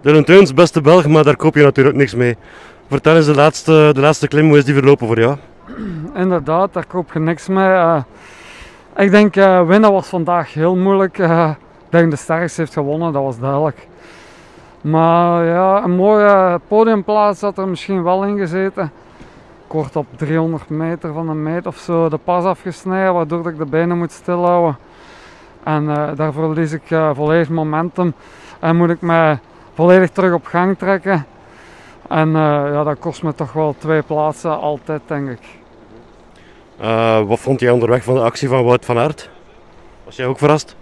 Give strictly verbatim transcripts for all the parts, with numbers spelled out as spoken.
Dylan Teuns, beste Belg, maar daar koop je natuurlijk niks mee. Vertel eens, de laatste, de laatste klim, hoe is die verlopen voor jou? Inderdaad, daar koop je niks mee. Uh, ik denk, uh, winnen was vandaag heel moeilijk. Uh, ik denk de sterkste heeft gewonnen, dat was duidelijk. Maar ja, een mooie podiumplaats had er misschien wel in gezeten. Kort op driehonderd meter van een meet of zo de pas afgesneden, waardoor ik de benen moet stilhouden. En uh, daarvoor verlies ik uh, volledig momentum en moet ik mij volledig terug op gang trekken. En uh, ja, dat kost me toch wel twee plaatsen altijd, denk ik. Uh, wat vond jij onderweg van de actie van Wout van Aert? Was jij ook verrast?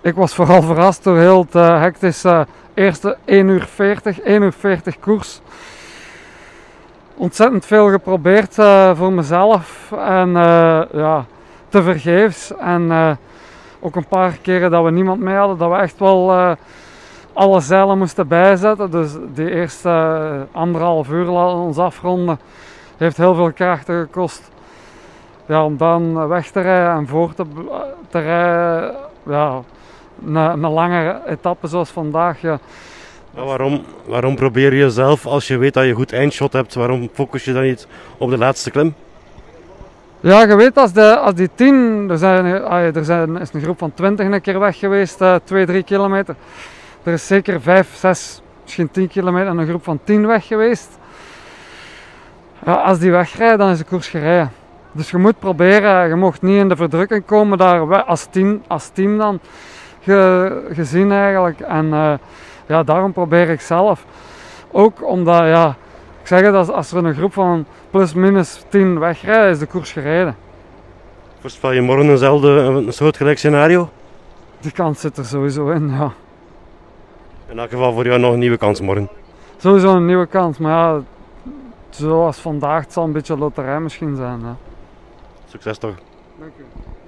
Ik was vooral verrast door heel het uh, hectische eerste één uur veertig, één uur veertig koers. Ontzettend veel geprobeerd uh, voor mezelf en uh, ja, tevergeefs. En uh, ook een paar keren dat we niemand mee hadden, dat we echt wel uh, alle zeilen moesten bijzetten. Dus die eerste uh, anderhalf uur laten ons afronden, heeft heel veel krachten gekost. Ja, om dan weg te rijden en voor te, te rijden, ja, een, een lange etappe zoals vandaag. Ja. Nou, waarom, waarom probeer je zelf, als je weet dat je goed eindshot hebt, waarom focus je dan niet op de laatste klim? Ja, je weet als, de, als die tien, er, zijn, er zijn, is een groep van twintig een keer weg geweest, twee, drie kilometer. Er is zeker vijf, zes, misschien tien kilometer en een groep van tien weg geweest. Ja, als die wegrijden, dan is de koers gereden. Dus je moet proberen, je mocht niet in de verdrukking komen daar als team, als team dan ge, gezien eigenlijk. En uh, ja, daarom probeer ik zelf. Ook omdat, ja, ik zeg het, als, als er een groep van plus minus tien wegrijden, is de koers gereden. Voorspel je morgen eenzelfde, een soortgelijk scenario? Die kans zit er sowieso in, ja. In elk geval voor jou nog een nieuwe kans morgen? Sowieso een nieuwe kans, maar ja, zoals vandaag, het zal een beetje loterij misschien zijn. Hè. Succes toch. Dank u.